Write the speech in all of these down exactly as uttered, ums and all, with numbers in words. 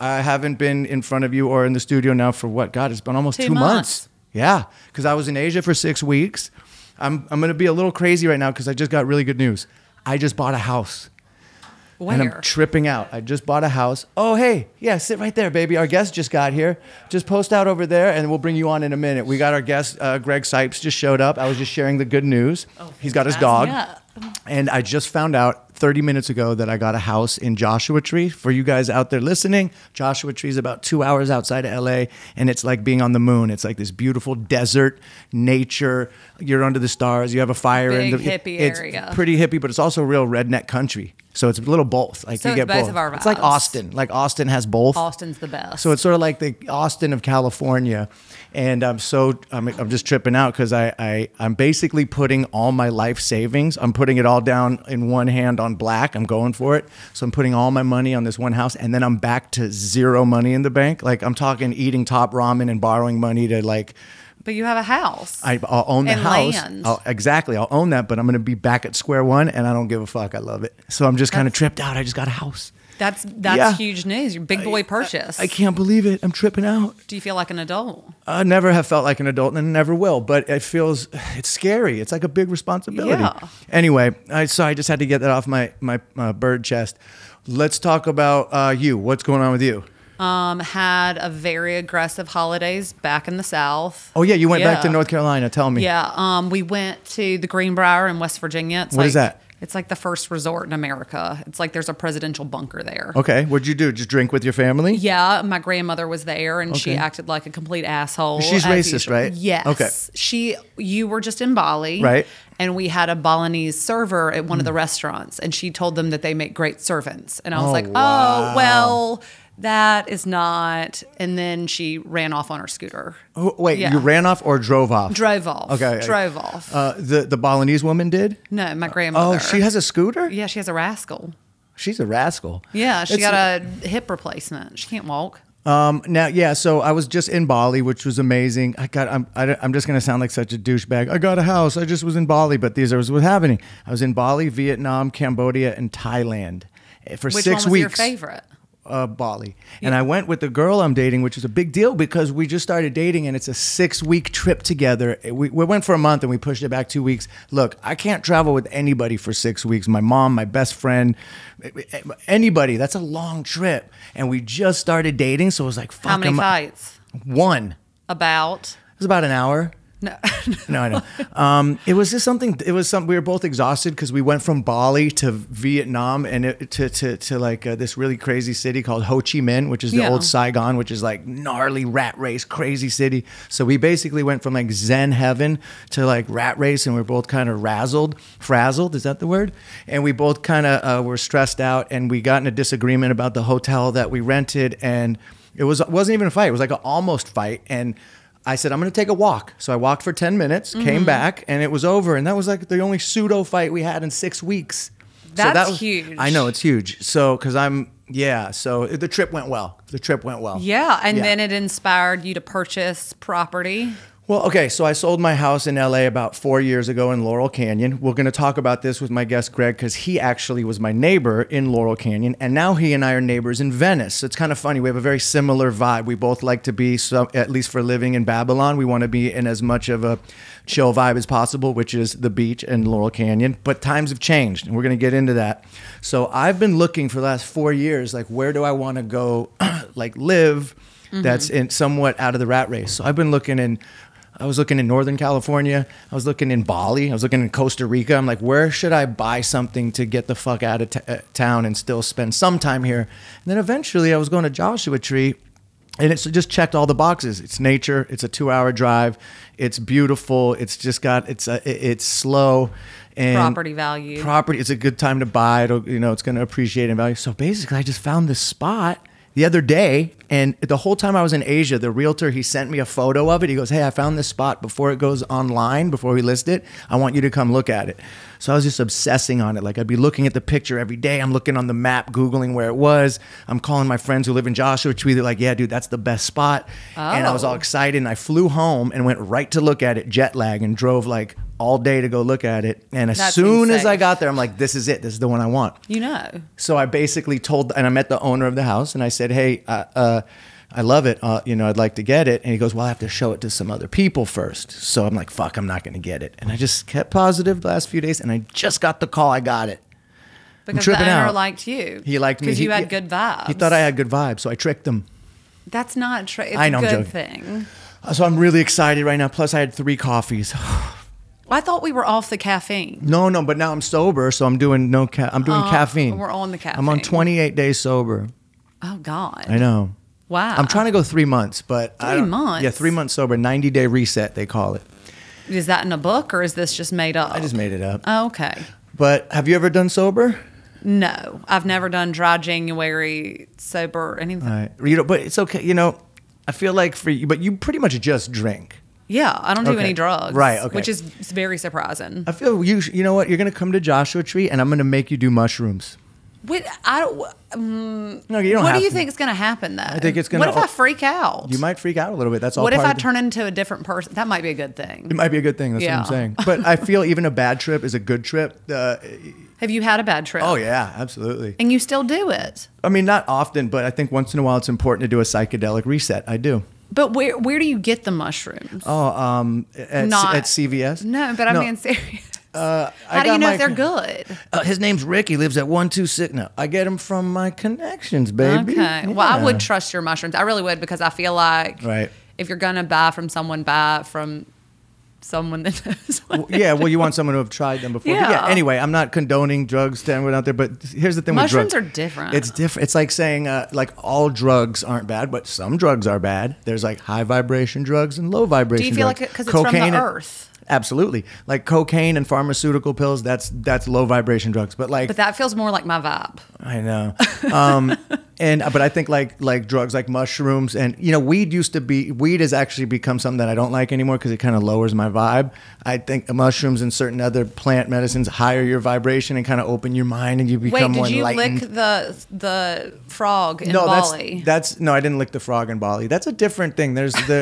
I haven't been in front of you or in the studio now for what? God, it's been almost two, two months. months. Yeah, because I was in Asia for six weeks. I'm, I'm going to be a little crazy right now because I just got really good news. I just bought a house. Where? And I'm tripping out. I just bought a house. Oh, hey, yeah, sit right there, baby. Our guest just got here. Just post out over there, and we'll bring you on in a minute. We got our guest, uh, Greg Cipes, just showed up. I was just sharing the good news. Oh, he's got his dog. Yeah. And I just found out thirty minutes ago that I got a house in Joshua Tree. For you guys out there listening, Joshua Tree is about two hours outside of L A, and it's like being on the moon. It's like this beautiful desert, nature. You're under the stars. You have a fire. Big in the, hippie it's area. It's pretty hippie, but it's also real redneck country. So it's a little both. Like so you it's get both. Of our vibes. It's like Austin. Like Austin has both. Austin's the best. So it's sort of like the Austin of California. And I'm so I'm, I'm just tripping out because I, I I'm basically putting all my life savings. I'm putting it all down in one hand on black. I'm going for it. So I'm putting all my money on this one house, and then I'm back to zero money in the bank. Like I'm talking eating top ramen and borrowing money to like. But you have a house. I, I'll own the and house. Land. I'll, exactly. I'll own that, but I'm going to be back at square one, and I don't give a fuck. I love it. So I'm just kind of tripped out. I just got a house. That's that's yeah. huge news. Your big boy purchase. I, I, I can't believe it. I'm tripping out. Do you feel like an adult? I never have felt like an adult, and never will. But it feels it's scary. It's like a big responsibility. Yeah. Anyway, I so I just had to get that off my my uh, bird chest. Let's talk about uh, you. What's going on with you? Um, had a very aggressive holidays back in the South. Oh yeah, you went yeah. back to North Carolina. Tell me. Yeah, um, we went to the Greenbrier in West Virginia. It's what like, is that? It's like the first resort in America. It's like there's a presidential bunker there. Okay, what'd you do? Just drink with your family? Yeah, my grandmother was there, and okay. she acted like a complete asshole. She's racist, usual. right? Yes. Okay. She, you were just in Bali, right? And we had a Balinese server at one mm. of the restaurants, and she told them that they make great servants, and I was oh, like, wow. oh well. That is not, and then she ran off on her scooter. Oh, wait, yeah. you ran off or drove off? Drove off. Okay. Drove off. Uh, the, the Balinese woman did? No, my grandmother. Oh, she has a scooter? Yeah, she has a rascal. She's a rascal. Yeah, she it's got a, a hip replacement. She can't walk. Um, now, yeah, so I was just in Bali, which was amazing. I got, I'm, I, I'm just going to sound like such a douchebag. I got a house. I just was in Bali, but these are what's happening. I was in Bali, Vietnam, Cambodia, and Thailand for which six weeks. Which one was your favorite? Uh, Bali. And yeah. I went with the girl I'm dating, which is a big deal because we just started dating and it's a six week trip together. We, we went for a month and we pushed it back two weeks. Look, I can't travel with anybody for six weeks. My mom, my best friend, anybody. That's a long trip. And we just started dating. So it was like, fuck. How many I'm, fights? One. About? It was about an hour. No, no, I know. Um, it was just something. It was something. We were both exhausted because we went from Bali to Vietnam and it, to to to like uh, this really crazy city called Ho Chi Minh, which is the yeah. old Saigon, which is like gnarly rat race, crazy city. So we basically went from like Zen heaven to like rat race, and we we're both kind of razzled, frazzled. Is that the word? And we both kind of uh, were stressed out, and we got in a disagreement about the hotel that we rented, and it was it wasn't even a fight. It was like an almost fight, and. I said, I'm going to take a walk. So I walked for ten minutes, mm-hmm. came back, and it was over. And that was like the only pseudo fight we had in six weeks. That's so that was, huge. I know, it's huge. So, because I'm, yeah. So the trip went well. The trip went well. Yeah. And yeah. then it inspired you to purchase property. Well, okay. So I sold my house in L A about four years ago in Laurel Canyon. We're going to talk about this with my guest, Greg, because he actually was my neighbor in Laurel Canyon. And now he and I are neighbors in Venice. So it's kind of funny. We have a very similar vibe. We both like to be, so, at least for living in Babylon, we want to be in as much of a chill vibe as possible, which is the beach and Laurel Canyon. But times have changed, and we're going to get into that. So I've been looking for the last four years, like, where do I want to go, like, live mm-hmm. that's in somewhat out of the rat race? So I've been looking in... I was looking in Northern California. I was looking in Bali. I was looking in Costa Rica. I'm like, where should I buy something to get the fuck out of t uh, town and still spend some time here? And then eventually I was going to Joshua Tree, and it just checked all the boxes. It's nature. It's a two-hour drive. It's beautiful. It's just got, it's a, it's slow. And property value. Property. It's a good time to buy. It'll, you know, it's going to appreciate in value. So basically I just found this spot the other day, and the whole time I was in Asia, the realtor, he sent me a photo of it. He goes, hey, I found this spot before it goes online, before we list it. I want you to come look at it. So I was just obsessing on it. Like I'd be looking at the picture every day. I'm looking on the map, Googling where it was. I'm calling my friends who live in Joshua Tree. They're like, yeah, dude, that's the best spot. Oh. And I was all excited, and I flew home and went right to look at it, jet lag, and drove like all day to go look at it. And as That's soon insane. as I got there, I'm like, this is it. This is the one I want. You know. So I basically told, and I met the owner of the house, and I said, hey, uh, uh, I love it. Uh, you know, I'd like to get it. And he goes, well, I have to show it to some other people first. So I'm like, fuck, I'm not going to get it. And I just kept positive the last few days, and I just got the call. I got it. Because the owner out. liked you. He liked me. Because you had he, good vibes. He thought I had good vibes, so I tricked him. That's not true. It's I know, a good I'm thing. So I'm really excited right now. Plus, I had three coffees. I thought we were off the caffeine. No, no, but now I'm sober, so I'm doing no. Ca I'm doing oh, caffeine. We're on the caffeine. I'm on twenty-eight days sober. Oh God. I know. Wow. I'm trying to go three months, but three I don't, months. Yeah, three months sober. ninety day reset, they call it. Is that in a book, or is this just made up? I just made it up. Oh, okay. But have you ever done sober? No, I've never done dry January, sober, or anything. All right. You know, but it's okay. You know, I feel like for you, but you pretty much just drink. Yeah, I don't do okay. any drugs. Right. Okay. Which is very surprising. I feel you. You know what? You're gonna come to Joshua Tree, and I'm gonna make you do mushrooms. What? I don't. Um, no, you don't. What do you to. think is gonna happen though? I think it's gonna. What if I freak out? You might freak out a little bit. That's all. What if I turn into a different person? That might be a good thing. It might be a good thing. That's yeah. what I'm saying. But I feel even a bad trip is a good trip. Uh, Have you had a bad trip? Oh, yeah, absolutely. And you still do it? I mean, not often, but I think once in a while it's important to do a psychedelic reset. I do. But where where do you get the mushrooms? Oh, um, at, not, at C V S? No, but I'm no. being serious. Uh, How I do you know my, if they're good? Uh, his name's Rick. He lives at one two six. No, I get them from my connections, baby. Okay. Yeah. Well, I would trust your mushrooms. I really would, because I feel like right. if you're going to buy from someone, buy from... someone that knows what well, yeah well you want someone who have tried them before. Yeah. yeah anyway, I'm not condoning drugs to anyone out there, but here's the thing. Mushrooms with drugs, are different. It's different. It's like saying uh, like all drugs aren't bad, but some drugs are bad. There's like high vibration drugs and low vibration drugs. Do you feel drugs. like, because it's cocaine from the earth? And, absolutely, like cocaine and pharmaceutical pills, that's that's low vibration drugs, but like but that feels more like my vibe. I know. um And but I think like like drugs like mushrooms, and you know, weed used to be weed has actually become something that I don't like anymore because it kind of lowers my vibe. I think mushrooms and certain other plant medicines higher your vibration and kind of open your mind, and you become more enlightened. Wait, did you lick the the frog in Bali? No, that's, that's no, I didn't lick the frog in Bali. That's a different thing. There's the.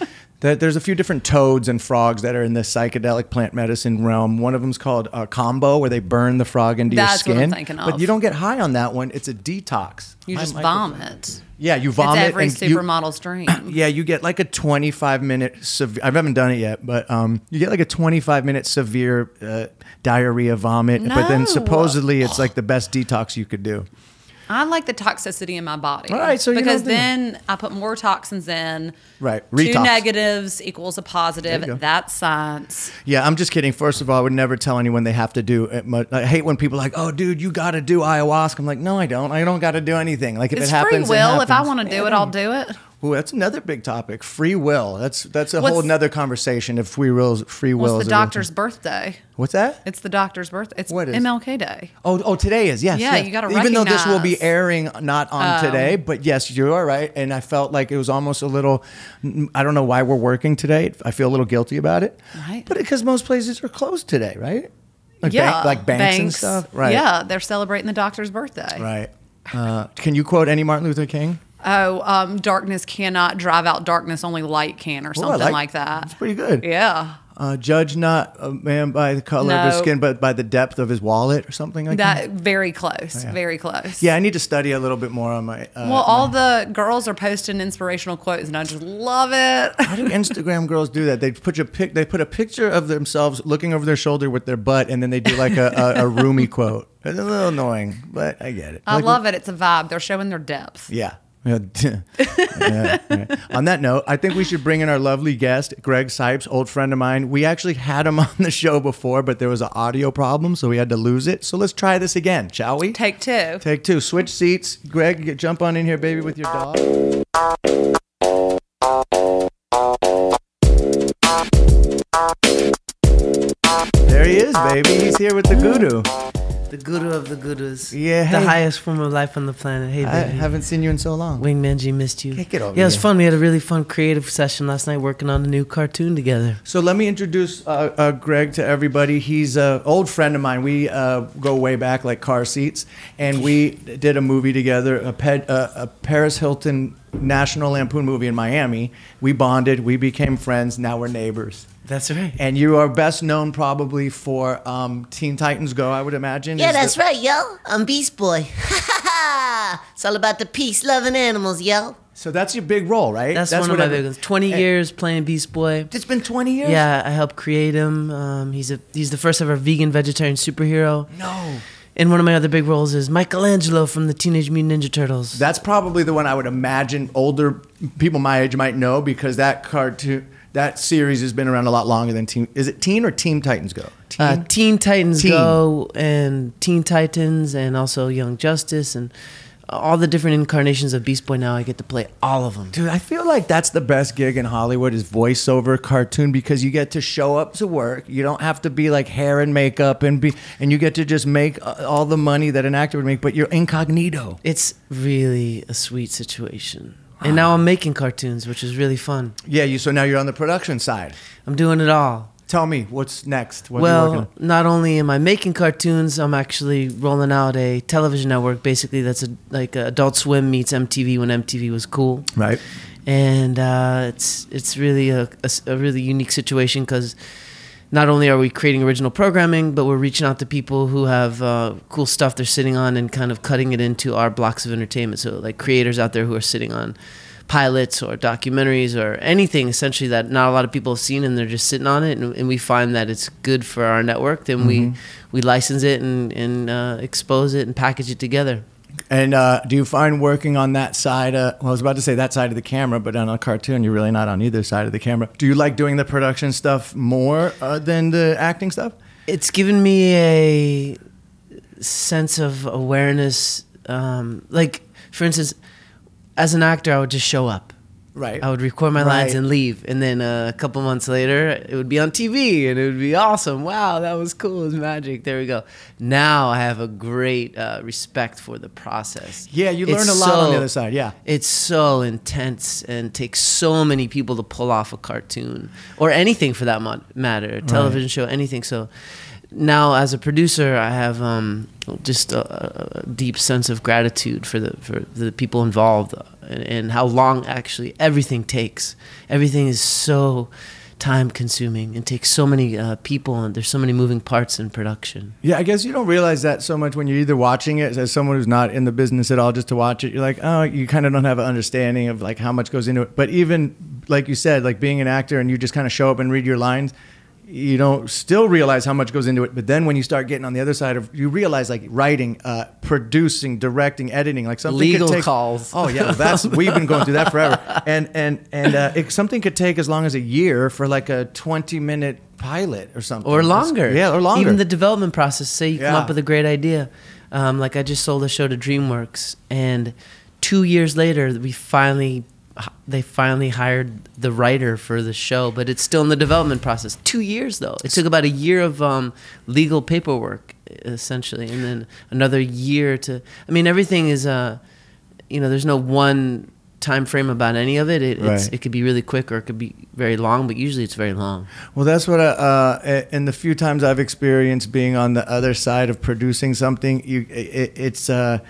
Uh, There's a few different toads and frogs that are in the psychedelic plant medicine realm. One of them's called a combo, where they burn the frog into That's your skin. That's what I'm thinking of. But you don't get high on that one. It's a detox. You just vomit. Yeah, you vomit. It's every and supermodel's dream. Yeah, you get like a twenty-five minute severe. I haven't done it yet, but um, you get like a twenty-five minute severe uh, diarrhea vomit. No. But then supposedly it's like the best detox you could do. I like the toxicity in my body. All right, so you because then I put more toxins in. Right, retox. Two negatives equals a positive. That's science. Yeah, I'm just kidding. First of all, I would never tell anyone they have to do it. I hate when people are like, "Oh, dude, you got to do ayahuasca." I'm like, "No, I don't. I don't got to do anything." Like if it's it happens, it's free will. It happens. If I want to do it, I'll do it. Ooh, that's another big topic. Free will. That's that's a what's, whole another conversation. If free will, free will. What's the doctor's birthday? What's that? It's the doctor's birthday. It's what is? M L K Day. Oh, oh, today is yes. Yeah, yes. You got to recognize. Even though this will be airing not on um, today, but yes, you are right. And I felt like it was almost a little. I don't know why we're working today. I feel a little guilty about it. Right. But because most places are closed today, right? Like yeah, bank, like banks, banks and stuff. Right. Yeah, they're celebrating the doctor's birthday. Right. Uh, can you quote any Martin Luther King? Oh, um, darkness cannot drive out darkness, only light can, or something oh, like, like that. That's pretty good. Yeah. Uh, judge not a man by the color no. of his skin, but by the depth of his wallet, or something like that. that. Very close. Oh, yeah. Very close. Yeah, I need to study a little bit more on my... Uh, well, all my... the girls are posting inspirational quotes, and I just love it. How do Instagram girls do that? They put, a pic they put a picture of themselves looking over their shoulder with their butt, and then they do like a, a, a roomy quote. It's a little annoying, but I get it. I like, love it. It's a vibe. They're showing their depth. Yeah. yeah, yeah. On that note, I think we should bring in our lovely guest, Greg Cipes, old friend of mine. We actually had him on the show before, but there was an audio problem, so we had to lose it. So let's try this again, shall we? Take two. Take two. Switch seats. Greg, jump on in here, baby, with your dog. There he is, baby. He's here with the guru. The guru of the gurus. Yeah, hey. The highest form of life on the planet. Hey, baby. I haven't seen you in so long. Wingman G, missed you. Can't get over yeah, it was here. fun. We had a really fun creative session last night working on a new cartoon together. So let me introduce uh, uh, Greg to everybody. He's an old friend of mine. We uh, go way back like car seats. And we did a movie together, a, ped, uh, a Paris Hilton National Lampoon movie in Miami. We bonded. We became friends. Now we're neighbors. That's right. And you are best known probably for um, Teen Titans Go, I would imagine. Yeah, that's right, yo. I'm Beast Boy. It's all about the peace, love, and animals, yo. So that's your big role, right? That's, that's one of my big ones. Twenty hey. years playing Beast Boy. It's been twenty years. Yeah, I helped create him. Um, he's a he's the first ever vegan vegetarian superhero. No. And one of my other big roles is Michelangelo from the Teenage Mutant Ninja Turtles. That's probably the one I would imagine older people my age might know, because that cartoon, that series has been around a lot longer than Teen. Is it Teen or Teen Titans Go? Teen, uh, Teen Titans Teen. Go and Teen Titans, and also Young Justice, and all the different incarnations of Beast Boy. Now I get to play all of them. Dude, I feel like that's the best gig in Hollywood is voiceover cartoon, because you get to show up to work. You don't have to be like hair and makeup and be, and you get to just make all the money that an actor would make, but you're incognito. It's really a sweet situation. Wow. And now I'm making cartoons, which is really fun. Yeah, you. So now you're on the production side. I'm doing it all. Tell me, what's next? What well, are you working on? Not only am I making cartoons, I'm actually rolling out a television network, basically, that's a, like Adult Swim meets M T V when M T V was cool. Right. And uh, it's it's really a, a, a really unique situation, because not only are we creating original programming, but we're reaching out to people who have uh, cool stuff they're sitting on and kind of cutting it into our blocks of entertainment. So like creators out there who are sitting on pilots or documentaries or anything essentially that not a lot of people have seen, and they're just sitting on it, and, and we find that it's good for our network, then mm-hmm. we we license it and, and uh, expose it and package it together. And uh, do you find working on that side uh, well, I was about to say that side of the camera, but on a cartoon you're really not on either side of the camera. Do you like doing the production stuff more uh, than the acting stuff? It's given me a sense of awareness, um, like for instance, as an actor, I would just show up. Right. I would record my lines right. and leave. And then uh, a couple months later, it would be on T V, and it would be awesome. Wow, that was cool. It was magic. There we go. Now I have a great uh, respect for the process. Yeah, you learn it's a lot so, on the other side. Yeah. It's so intense and takes so many people to pull off a cartoon or anything for that matter, a television right. show, anything. So now as a producer, I have um, just a, a deep sense of gratitude for the for the people involved, and, and how long actually everything takes. Everything is so time consuming and takes so many uh, people, and there's so many moving parts in production. Yeah, I guess you don't realize that so much when you're either watching it as someone who's not in the business at all, just to watch it. You're like, oh, you kind of don't have an understanding of like how much goes into it. But even like you said, like being an actor and you just kind of show up and read your lines, you don't still realize how much goes into it. But then when you start getting on the other side of, you realize like writing, uh, producing, directing, editing, like something legal could take, calls. Oh yeah, well, that's we've been going through that forever. And and and uh, it, something could take as long as a year for like a twenty minute pilot or something, or longer. That's, yeah, or longer. Even the development process. Say you yeah. come up with a great idea, um, like I just sold a show to DreamWorks, and two years later we finally. They finally hired the writer for the show, but it's still in the development process. Two years, though. It took about a year of um, legal paperwork, essentially, and then another year to... I mean, everything is... Uh, you know, there's no one time frame about any of it. It, right. it's, it could be really quick, or it could be very long, but usually it's very long. Well, that's what... I, uh, in the few times I've experienced being on the other side of producing something, you, it, it's... Uh,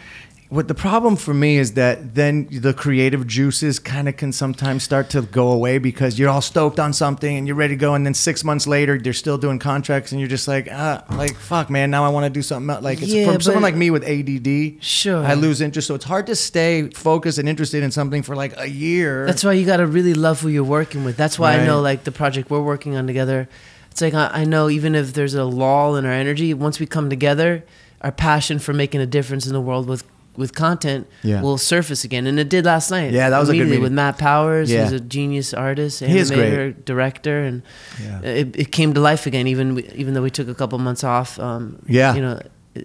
What the problem for me is that then the creative juices kind of can sometimes start to go away, because you're all stoked on something and you're ready to go, and then six months later they're still doing contracts, and you're just like, ah, like fuck, man, now I want to do something else. Like it's yeah, for someone like me with A D D, sure, I lose interest, so it's hard to stay focused and interested in something for like a year. That's why you got to really love who you're working with. That's why right. I know like the project we're working on together. It's like I know even if there's a lull in our energy, once we come together, our passion for making a difference in the world with. with content yeah. will surface again. And it did last night. Yeah, that was a good meeting. With Matt Powers, yeah. who's a genius artist, animator, director, and yeah. it, it came to life again, even we, even though we took a couple months off. Um, yeah. You know,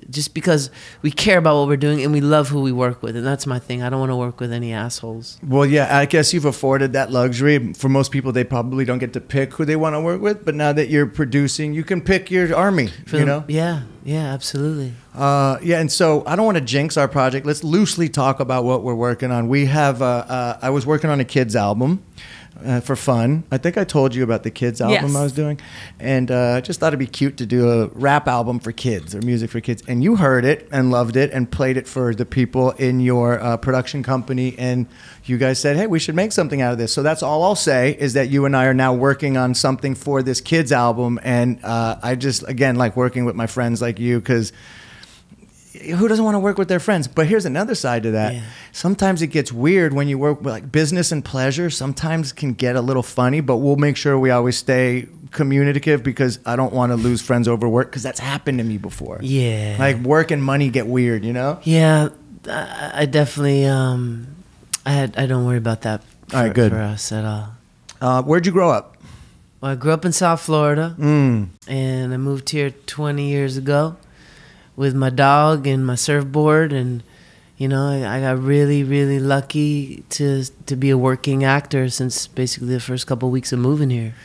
just because we care about what we're doing and we love who we work with. And that's my thing. I don't want to work with any assholes. Well, yeah, I guess you've afforded that luxury. For most people, they probably don't get to pick who they want to work with. But now that you're producing, you can pick your army, For you them, know? Yeah. Yeah, absolutely. Uh, yeah, and so I don't want to jinx our project. Let's loosely talk about what we're working on. We have, uh, uh, I was working on a kid's album. uh, for fun. I think I told you about the kids album yes. I was doing. And I uh, just thought it'd be cute to do a rap album for kids or music for kids. And you heard it and loved it and played it for the people in your uh, production company. And you guys said, hey, we should make something out of this. So that's all I'll say is that you and I are now working on something for this kids album. And uh, I just, again, like working with my friends like you, because who doesn't want to work with their friends? But here's another side to that. Yeah. Sometimes it gets weird when you work with like business and pleasure. Sometimes can get a little funny, but we'll make sure we always stay communicative because I don't want to lose friends over work, because that's happened to me before. Yeah. Like work and money get weird, you know? Yeah, I definitely, um, I, had, I don't worry about that for, all right, good. for us at all. Uh, where'd you grow up? Well, I grew up in South Florida, mm. and I moved here twenty years ago. With my dog and my surfboard, and you know, I, I got really, really lucky to to be a working actor since basically the first couple of weeks of moving here.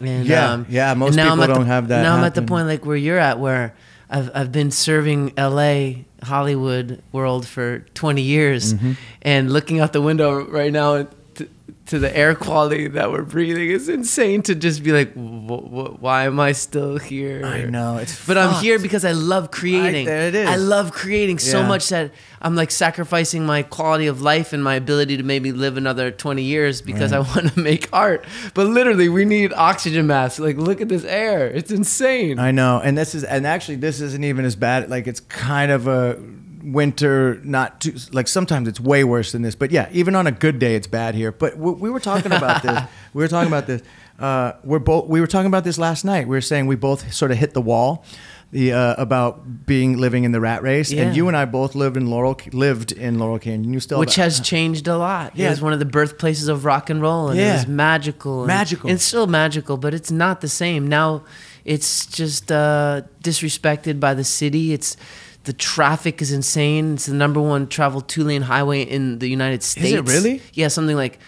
And, yeah, um, yeah. Most people don't the, have that. Now happen. I'm at the point like where you're at, where I've I've been serving L A Hollywood world for twenty years, mm-hmm. and looking out the window right now to, to the air quality that we're breathing is insane. To just be like, w w why am I still here? I know, it's but fucked. I'm here because I love creating. I, there it is. I love creating yeah. so much that I'm like sacrificing my quality of life and my ability to maybe live another twenty years because right. I want to make art. But literally, we need oxygen masks. Like, look at this air; it's insane. I know, and this is, and actually, this isn't even as bad. Like, it's kind of a winter, not too, like sometimes it's way worse than this, but yeah, even on a good day it's bad here. But we, we were talking about this we were talking about this uh we're both we were talking about this last night. We were saying we both sort of hit the wall the uh about being living in the rat race, yeah. and you and I both lived in Laurel lived in Laurel Canyon. You still which about, has uh, changed a lot. Yeah. It was one of the birthplaces of rock and roll, and yeah. it was magical and, magical and it's still magical, but it's not the same now. It's just uh disrespected by the city. It's The traffic is insane. It's the number one travel two-lane highway in the United States. Is it really? Yeah, something like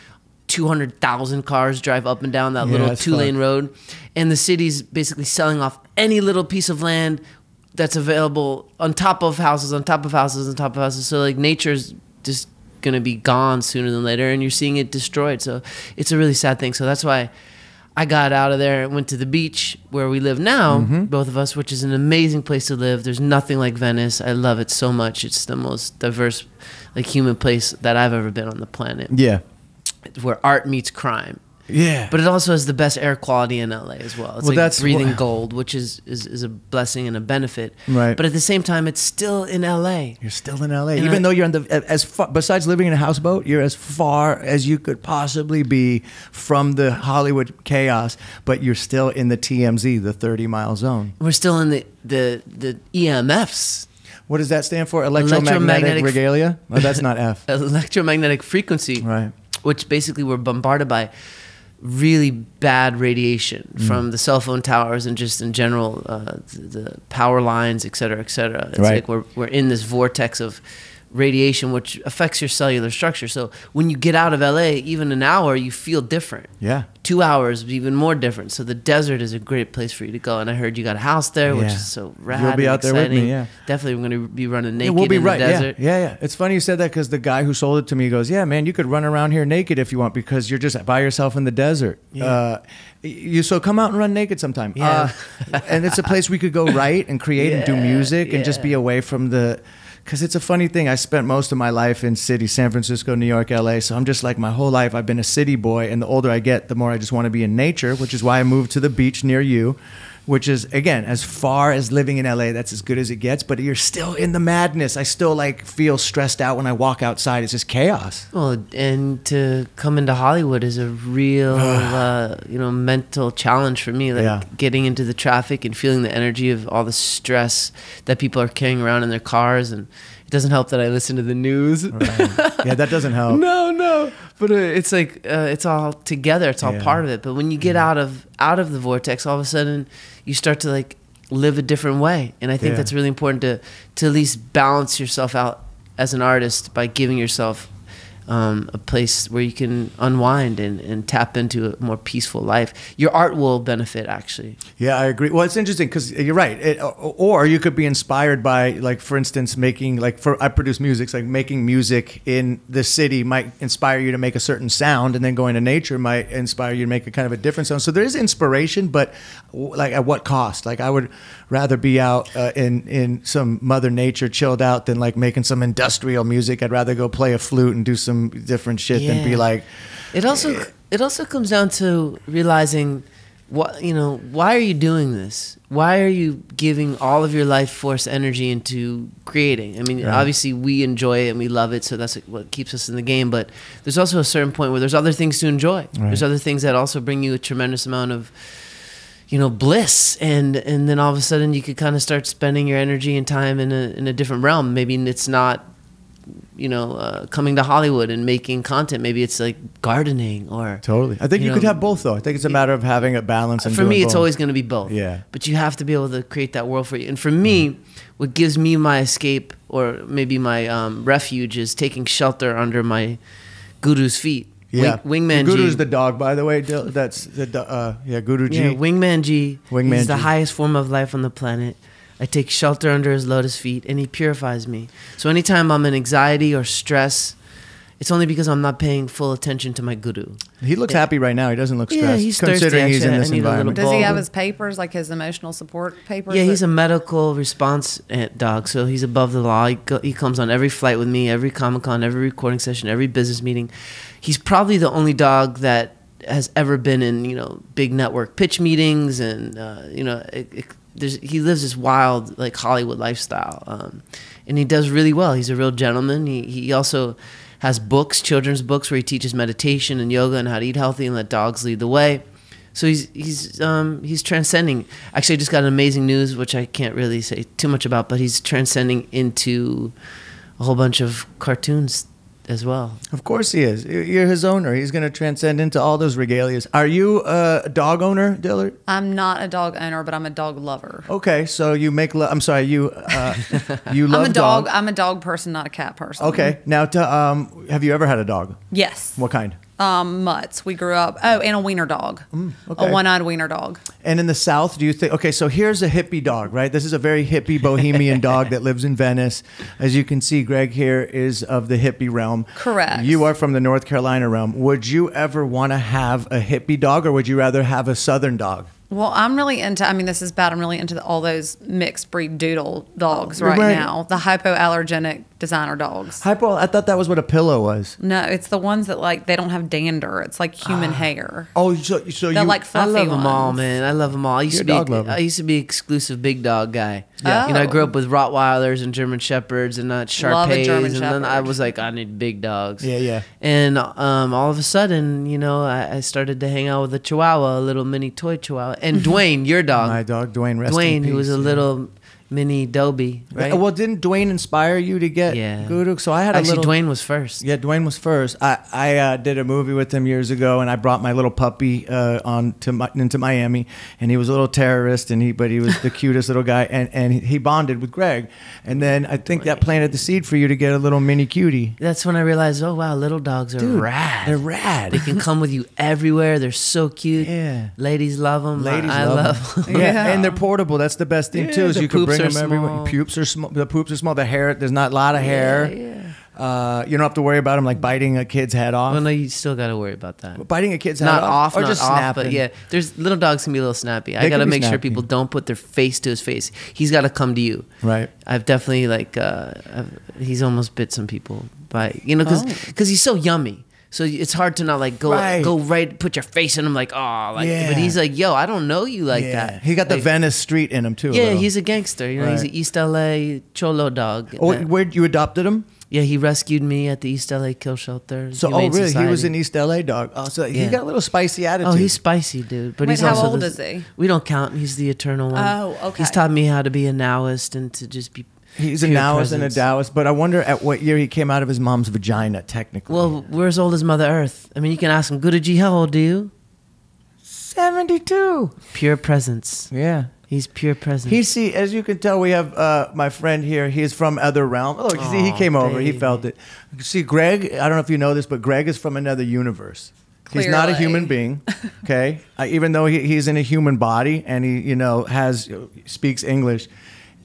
two hundred thousand cars drive up and down that yeah, little two-lane road. And the city's basically selling off any little piece of land that's available on top of houses, on top of houses, on top of houses. So, like, nature's just going to be gone sooner than later, and you're seeing it destroyed. So it's a really sad thing. So that's why I got out of there and went to the beach where we live now, mm-hmm. both of us, which is an amazing place to live. There's nothing like Venice. I love it so much. It's the most diverse, like, human place that I've ever been on the planet. Yeah. Where art meets crime. Yeah. But it also has the best air quality in L A as well. It's well, like that's breathing wow. gold, which is, is, is a blessing and a benefit. Right. But at the same time, it's still in L A. You're still in L A. And Even I, though you're in the, as far, besides living in a houseboat, you're as far as you could possibly be from the Hollywood chaos, but you're still in the T M Z, the thirty mile zone. We're still in the, the, the E M Fs. What does that stand for? Electromagnetic, Electromagnetic regalia? Oh, that's not F. Electromagnetic frequency. Right. Which basically we're bombarded by really bad radiation mm. from the cell phone towers and just in general uh, the, the power lines, et cetera, et cetera. It's right. like we're, we're in this vortex of radiation, which affects your cellular structure. So when you get out of L A, even an hour, you feel different. Yeah. Two hours, even more different. So the desert is a great place for you to go. And I heard you got a house there, yeah. which is so rad. You'll be out exciting. there with me, yeah. Definitely, we're going to be running naked yeah, we'll be in right. the desert. Yeah. yeah, yeah. It's funny you said that because the guy who sold it to me goes, "Yeah, man, you could run around here naked if you want because you're just by yourself in the desert." Yeah. Uh, you so come out and run naked sometime. Yeah. Uh, and it's a place we could go write and create yeah, and do music yeah. and just be away from the. Because it's a funny thing. I spent most of my life in cities, San Francisco, New York, L A. So I'm just like, my whole life I've been a city boy. And the older I get, the more I just want to be in nature, which is why I moved to the beach near you, which is, again, as far as living in L A, that's as good as it gets. But you're still in the madness. I still, like, feel stressed out when I walk outside. It's just chaos. Well, and to come into Hollywood is a real, uh, you know, mental challenge for me. Like, yeah. getting into the traffic and feeling the energy of all the stress that people are carrying around in their cars. And it doesn't help that I listen to the news. Right. Yeah, that doesn't help. No, no. But uh, it's like, uh, it's all together. It's all yeah. part of it. But when you get yeah. out of out of the vortex, all of a sudden you start to, like, live a different way. And I think yeah. that's really important to, to at least balance yourself out as an artist by giving yourself um, a place where you can unwind and, and tap into a more peaceful life. Your art will benefit, actually. Yeah, I agree. Well, it's interesting because you're right. It, or you could be inspired by, like, for instance, making, like, for I produce music, so like making music in the city might inspire you to make a certain sound, and then going to nature might inspire you to make a kind of a different sound. So there is inspiration, but like at what cost? Like I would rather be out uh, in, in some Mother Nature chilled out than like making some industrial music. I'd rather go play a flute and do some different shit yeah. than be like... It also, eh. it also comes down to realizing, what, you know, why are you doing this? Why are you giving all of your life force energy into creating? I mean, yeah. obviously we enjoy it and we love it, so that's what keeps us in the game. But there's also a certain point where there's other things to enjoy. Right. There's other things that also bring you a tremendous amount of... you know, bliss, and and then all of a sudden you could kind of start spending your energy and time in a in a different realm. Maybe it's not, you know, uh, coming to Hollywood and making content. Maybe it's like gardening or totally. I think you, you know, could have both, though. I think it's a matter of having a balance. And for me, both. It's always going to be both. Yeah, but you have to be able to create that world for you. And for me, mm. what gives me my escape or maybe my um, refuge is taking shelter under my guru's feet. Yeah, Wing, Wingman Guru's G. Guru's the dog, by the way. That's the uh, yeah, Guru G. Yeah, Wingman G. Wingman He's the G. highest form of life on the planet. I take shelter under his lotus feet, and he purifies me. So anytime I'm in anxiety or stress, it's only because I'm not paying full attention to my Guru. He looks yeah. happy right now. He doesn't look stressed. Yeah, he's considering thirsty. He's in this environment. Does he have his papers, like his emotional support papers? Yeah, he's a medical response dog, so he's above the law. He, go, he comes on every flight with me, every Comic-Con, every recording session, every business meeting. He's probably the only dog that has ever been in, you know, big network pitch meetings, and uh, you know, it, it, there's, he lives this wild, like, Hollywood lifestyle, um, and he does really well. He's a real gentleman. He he also has books, children's books, where he teaches meditation and yoga and how to eat healthy and let dogs lead the way. So he's he's um, he's transcending. Actually, I just got an amazing news, which I can't really say too much about, but he's transcending into a whole bunch of cartoons as well. Of course he is. You're his owner. He's going to transcend into all those regalias. Are you a dog owner, Dillard? I'm not a dog owner, but I'm a dog lover. Okay, so you make love. I'm sorry, you uh, you love I'm a dog. dog. I'm a dog person, not a cat person. Okay, now to, um, have you ever had a dog? Yes. What kind? Um, mutts. We grew up. Oh, and a wiener dog. Mm, okay. A one-eyed wiener dog. And in the South, do you think, okay, so here's a hippie dog, right? This is a very hippie bohemian dog that lives in Venice. As you can see, Greg here is of the hippie realm. Correct. You are from the North Carolina realm. Would you ever want to have a hippie dog, or would you rather have a Southern dog? Well, I'm really into, I mean, this is bad. I'm really into the, all those mixed breed doodle dogs right, right now. The hypoallergenic designer dogs. Hypo, I thought that was what a pillow was. No, it's the ones that, like, they don't have dander. It's like human uh, hair. Oh, so, so They're you. like fluffy I love ones. them all, man. I love them all. I used, to be, I used to be exclusive big dog guy. Yeah. Oh. You know, I grew up with Rottweilers and German Shepherds and uh, Shar Peis. And Shepherd. Then I was like, I need big dogs. Yeah, yeah. And um, all of a sudden, you know, I, I started to hang out with a Chihuahua, a little mini toy Chihuahua. And Dwayne, your dog. My dog, Dwayne. Rest Dwayne, in peace, who was a yeah. little mini Dobie, right? Well, didn't Dwayne inspire you to get yeah. Guru? So I had Actually, a little... Dwayne was first. Yeah, Dwayne was first. I, I uh, did a movie with him years ago, and I brought my little puppy uh, on to my, into Miami, and he was a little terrorist, and he but he was the cutest little guy, and, and he bonded with Greg. And then I think that planted the seed for you to get a little mini cutie. That's when I realized, oh, wow, little dogs are Dude, rad. They're rad. They can come with you everywhere. They're so cute. Yeah. Ladies love them. Ladies I, love, I love them. Yeah. yeah, and they're portable. That's the best thing, yeah, too, is you can bring Small. Poops are small. The poops are small. The hair, there's not a lot of yeah, hair. Yeah. Uh, you don't have to worry about them like biting a kid's head off. Well, no, you still got to worry about that. But biting a kid's not head off, off or not just off, snapping. But yeah, there's little dogs can be a little snappy. They I got to make snappy. sure people don't put their face to his face. He's got to come to you. Right. I've definitely like uh, I've, he's almost bit some people by you know because because oh. he's so yummy. So it's hard to not like go right. go right put your face in him like oh like yeah. but he's like yo I don't know you like yeah. that. He got the like, Venice street in him too. Yeah, a he's a gangster. You know, right. he's an East L A cholo dog. Oh, where you adopted him? Yeah, he rescued me at the East L A kill shelter. So Humane oh really? Society. He was an East L A dog. Oh, so he yeah. got a little spicy attitude. Oh, he's spicy, dude. But Wait, he's how also old this, is he? We don't count. He's the eternal one. Oh, okay. He's taught me how to be a Taoist and to just be. He's a Taoist and a Taoist, but I wonder at what year he came out of his mom's vagina, technically. Well, we're as old as Mother Earth. I mean, you can ask him, Guruji, how old are you? seventy-two. Pure presence. Yeah. He's pure presence. He see, as you can tell, we have uh, my friend here. He's from other realm. Oh, Aww, see, he came over. Baby. He felt it. See, Greg, I don't know if you know this, but Greg is from another universe. Clearly. He's not a human being, okay? uh, even though he, he's in a human body and he, you know, has speaks English.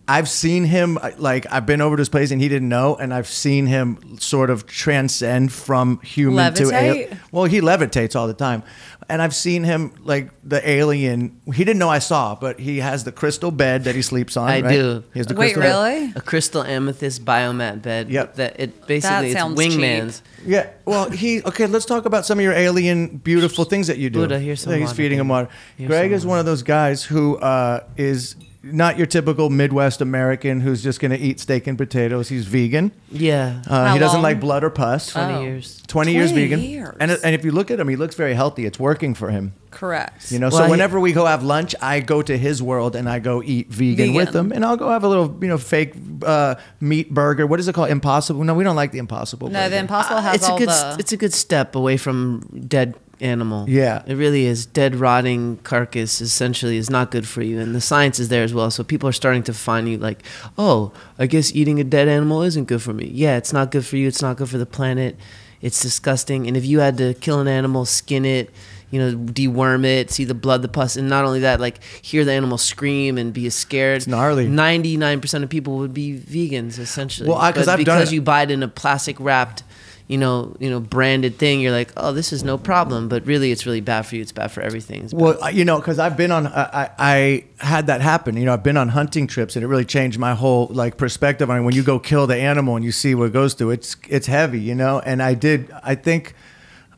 I've seen him, like, I've been over to his place and he didn't know, and I've seen him sort of transcend from human Levitate? to... Well, he levitates all the time. And I've seen him, like, the alien... He didn't know I saw, but he has the crystal bed that he sleeps on, I right? do. He has the Wait, really? Bed. A crystal amethyst biomat bed. Yep. That it basically, that it's Wingman's. Cheap. Yeah, well, he... Okay, let's talk about some of your alien beautiful things that you do. Buddha, here's some He's water, feeding dude. him water. Here's Greg is water. one of those guys who uh, is... not your typical Midwest American who's just going to eat steak and potatoes. He's vegan. Yeah. Uh, he doesn't long? like blood or pus. twenty years. twenty years vegan. Years. And, and if you look at him, he looks very healthy. It's working for him. Correct. You know, well, so whenever I, we go have lunch, I go to his world and I go eat vegan, vegan. with him. And I'll go have a little, you know, fake uh, meat burger. What is it called? Impossible? No, we don't like the Impossible No, burger. the Impossible has uh, it's all a good, the... It's a good step away from dead animal. Yeah, it really is. Dead rotting carcass essentially is not good for you, and the science is there as well, so people are starting to find you like, oh, I guess eating a dead animal isn't good for me. Yeah, it's not good for you, it's not good for the planet, it's disgusting. And if you had to kill an animal, skin it, you know, deworm it, see the blood, the pus, and not only that, like, hear the animal scream and be scared. It's gnarly. ninety-nine percent of people would be vegans essentially. Well, I, cause I've because done you buy it in a plastic wrapped you know, you know, branded thing, you're like, oh, this is no problem. But really, it's really bad for you. It's bad for everything. Bad. Well, you know, because I've been on, I, I had that happen. You know, I've been on hunting trips, and it really changed my whole, like, perspective. I mean, when you go kill the animal and you see what it goes through, it's it's heavy, you know. And I did, I think,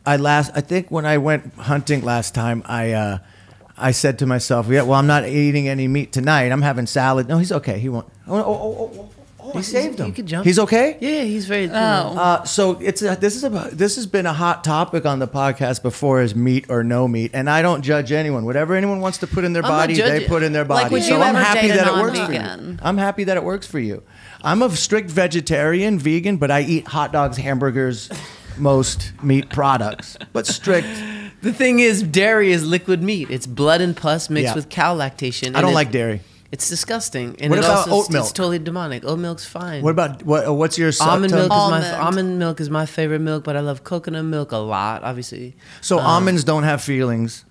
I last, I think when I went hunting last time, I, uh, I said to myself, yeah, well, I'm not eating any meat tonight. I'm having salad. No, he's okay. He won't. Oh, oh, oh, oh. Oh, I saved him. You could jump. He's okay? Yeah, he's very... Oh. Uh, so it's a, this is a, this has been a hot topic on the podcast before, is meat or no meat. And I don't judge anyone. Whatever anyone wants to put in their I'm body, they put in their body. Like, so I'm happy that it works vegan. for you. I'm happy that it works for you. I'm a strict vegetarian, vegan, but I eat hot dogs, hamburgers, most meat products. But strict... The thing is, dairy is liquid meat. It's blood and pus mixed yeah. with cow lactation. I don't like dairy. It's disgusting, and what it about also oat milk? It's totally demonic. Oat milk's fine. What about what? What's your almond milk? Is my, almond milk is my favorite milk, but I love coconut milk a lot, obviously. So um, almonds don't have feelings,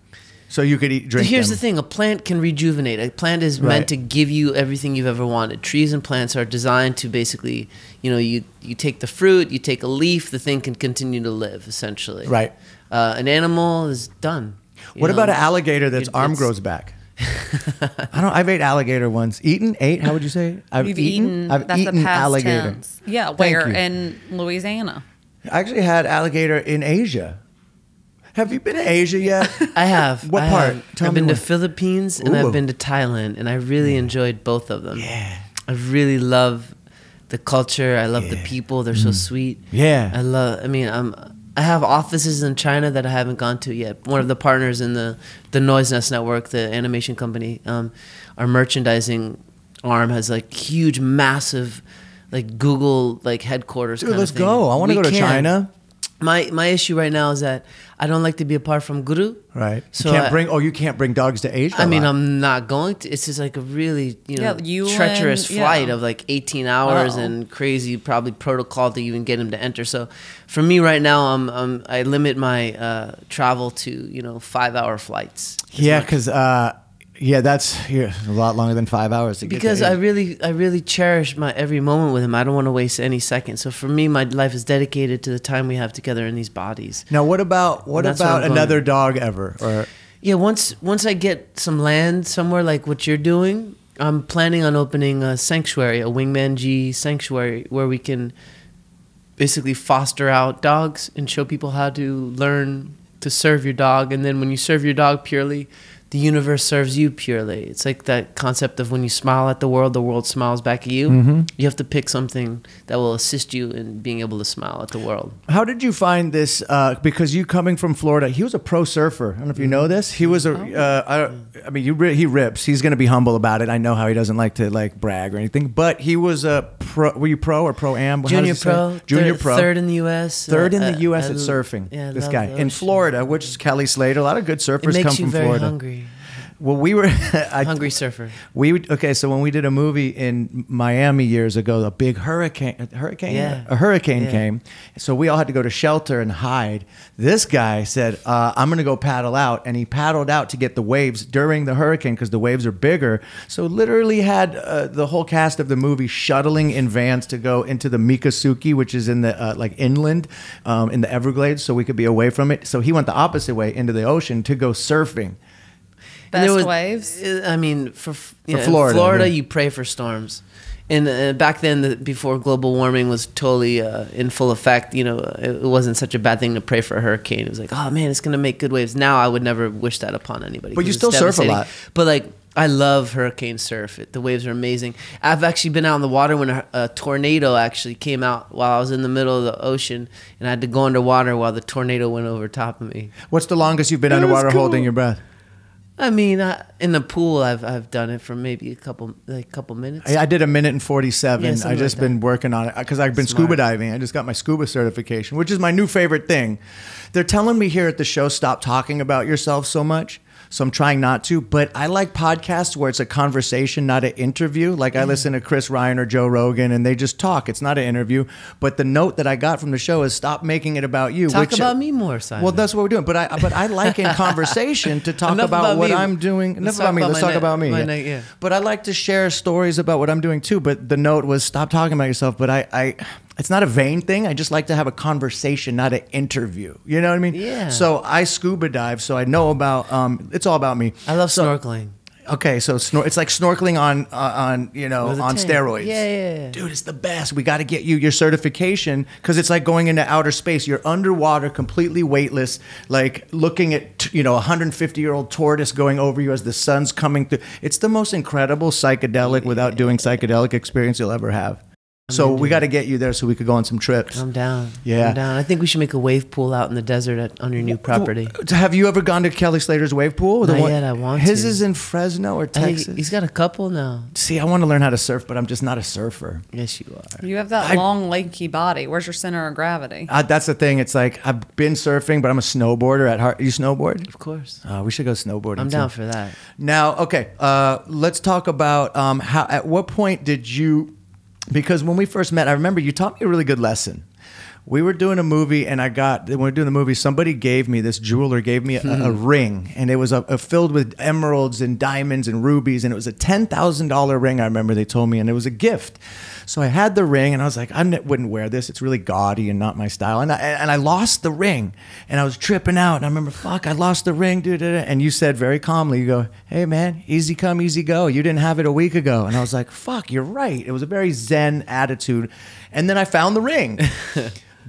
so you could eat drink. Here's them. the thing: a plant can rejuvenate. A plant is right. meant to give you everything you've ever wanted. Trees and plants are designed to basically, you know, you you take the fruit, you take a leaf, the thing can continue to live, essentially. Right. Uh, an animal is done. What know? about an alligator that's it, arm grows back? I don't. I've ate alligator once. Eaten, ate. How would you say? I've You've eaten. eaten I've that's eaten the past alligator. Tense. Yeah, where in Louisiana? I actually had alligator in Asia. Have you been to Asia yet? I have. What I part? Have. Tell I've me been what. to Philippines and Ooh. I've been to Thailand, and I really yeah. enjoyed both of them. Yeah, I really love the culture. I love yeah. the people. They're mm. so sweet. Yeah, I love. I mean, I'm. I have offices in China that I haven't gone to yet. One of the partners in the, the Noise Nest Network, the animation company, um, our merchandising arm has like huge, massive, like Google like headquarters. Dude, kind let's of thing. go. I want to go to can. China. My my issue right now is that I don't like to be apart from Guru. Right. So you can't I, bring. Oh, you can't bring dogs to Asia. I mean, lot. I'm not going to. It's just like a really you know yeah, you treacherous and, yeah. flight of like eighteen hours oh. and crazy probably protocol to even get him to enter. So for me right now, I'm, I'm I limit my uh, travel to you know five hour flights. Yeah, because uh, yeah, that's yeah, a lot longer than five hours to get because to Asia. I really I really cherish my every moment with him. I don't want to waste any second. So for me, my life is dedicated to the time we have together in these bodies. Now, what about what about another dog ever? Or yeah, once once I get some land somewhere like what you're doing, I'm planning on opening a sanctuary, a Wingman G sanctuary, where we can basically foster out dogs and show people how to learn to serve your dog. And then when you serve your dog purely, the universe serves you purely. It's like that concept of when you smile at the world, the world smiles back at you. Mm-hmm. You have to pick something that will assist you in being able to smile at the world. How did you find this? Uh, because you coming from Florida, he was a pro surfer. I don't know if you know this. He was a, uh, I, I mean, you, he rips. He's going to be humble about it. I know how he doesn't like to like brag or anything, but he was a pro. Were you pro or pro-am? Junior pro. Junior third, pro. Third in the U S. Third in uh, the U S at surfing. Yeah, this guy. In Florida, which is Kelly Slater. A lot of good surfers come from Florida. Hungry. Well, we were I, Hungry Surfer. We would, okay. So when we did a movie in Miami years ago, a big hurricane, a hurricane, yeah. a hurricane yeah. came. So we all had to go to shelter and hide. This guy said, uh, "I'm going to go paddle out," and he paddled out to get the waves during the hurricane because the waves are bigger. So literally had uh, the whole cast of the movie shuttling in vans to go into the Miccosukee, which is in the uh, like inland um, in the Everglades, so we could be away from it. So he went the opposite way into the ocean to go surfing. Best was, waves? I mean, for, you for know, Florida, Florida yeah. you pray for storms. And uh, back then, the, before global warming was totally uh, in full effect, you know, it, it wasn't such a bad thing to pray for a hurricane. It was like, oh man, it's going to make good waves. Now I would never wish that upon anybody. But you still surf a lot. But like, I love hurricane surf. It, the waves are amazing. I've actually been out in the water when a, a tornado actually came out while I was in the middle of the ocean, and I had to go underwater while the tornado went over top of me. What's the longest you've been it underwater cool. holding your breath? I mean, I, in the pool, I've I've done it for maybe a couple like couple minutes. I, I did a minute and forty-seven. Yeah, I've just like been working on it because I've been Smart. scuba diving. I just got my scuba certification, which is my new favorite thing. They're telling me here at the show, stop talking about yourself so much. So I'm trying not to, but I like podcasts where it's a conversation, not an interview. Like I listen to Chris Ryan or Joe Rogan and they just talk. It's not an interview. But the note that I got from the show is stop making it about you. Talk which, about me more, Simon. Well, that's what we're doing. But I but I like in conversation to talk about, about what me. I'm doing. Enough about me. Let's talk about me. Let's talk about me. Yeah. Night, yeah. But I like to share stories about what I'm doing too. But the note was stop talking about yourself. But I... I It's not a vain thing. I just like to have a conversation, not an interview. You know what I mean? Yeah. So I scuba dive, so I know about, um, it's all about me. I love so, snorkeling. Okay, so snor it's like snorkeling on, uh, on you know, on tank. steroids. Yeah, yeah, yeah. Dude, it's the best. We got to get you your certification because it's like going into outer space. You're underwater, completely weightless, like looking at, you know, a one hundred fifty-year-old tortoise going over you as the sun's coming through. It's the most incredible psychedelic without doing psychedelic experience you'll ever have. So we got to get you there so we could go on some trips. I'm down. Yeah. I'm down. I think we should make a wave pool out in the desert at, on your new property. Have you ever gone to Kelly Slater's wave pool? The Not one, yet. I want his to. His is in Fresno or Texas. I, he's got a couple now. See, I want to learn how to surf, but I'm just not a surfer. Yes, you are. You have that I, long, lanky body. Where's your center of gravity? Uh, that's the thing. It's like I've been surfing, but I'm a snowboarder at heart. You snowboard? Of course. Uh, we should go snowboarding. I'm down too. for that. Now, okay, uh, let's talk about um, how. At what point did you... Because when we first met, I remember you taught me a really good lesson. We were doing a movie, and I got when we were doing the movie, somebody gave me this jeweler gave me a, hmm. a ring, and it was a, a filled with emeralds and diamonds and rubies, and it was a ten thousand dollar ring. I remember they told me, and it was a gift. So I had the ring, and I was like, I wouldn't wear this. It's really gaudy and not my style. And I, and I lost the ring, and I was tripping out. And I remember, fuck, I lost the ring, dude. And you said very calmly, you go, hey man, easy come, easy go. You didn't have it a week ago. And I was like, fuck, you're right. It was a very zen attitude. And then I found the ring.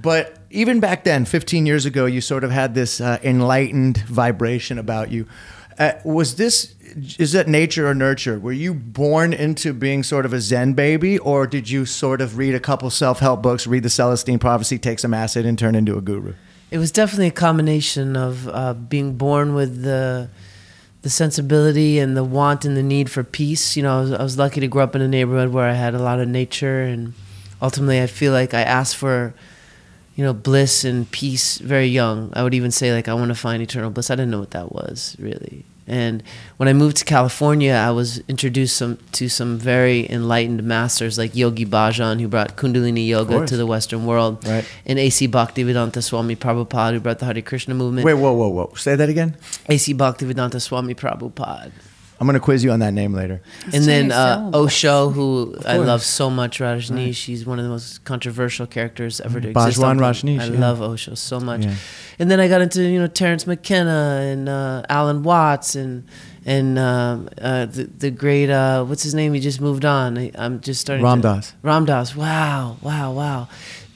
But even back then, fifteen years ago, you sort of had this uh, enlightened vibration about you. Uh, was this, is that nature or nurture? Were you born into being sort of a Zen baby, or did you sort of read a couple self-help books, read the Celestine Prophecy, take some acid, and turn into a guru? It was definitely a combination of uh, being born with the... the sensibility and the want and the need for peace. You know, I was, I was lucky to grow up in a neighborhood where I had a lot of nature, and ultimately I feel like I asked for, you know, bliss and peace very young. I would even say like, I want to find eternal bliss. I didn't know what that was really. And when I moved to California, I was introduced some, to some very enlightened masters like Yogi Bhajan, who brought Kundalini Yoga to the Western world, right. and A C Bhaktivedanta Swami Prabhupada, who brought the Hare Krishna movement. Wait, whoa, whoa, whoa. Say that again? A C Bhaktivedanta Swami Prabhupada. I'm going to quiz you on that name later. That's and then uh, Osho, who I love so much, Rajneesh. Right. He's one of the most controversial characters ever to exist. Bhagwan Rajneesh. I yeah. love Osho so much. Yeah. And then I got into, you know, Terrence McKenna and uh, Alan Watts and and um, uh, the, the great, uh, what's his name? He just moved on. I, I'm just starting Ram Dass. Ram Dass. Wow, wow, wow.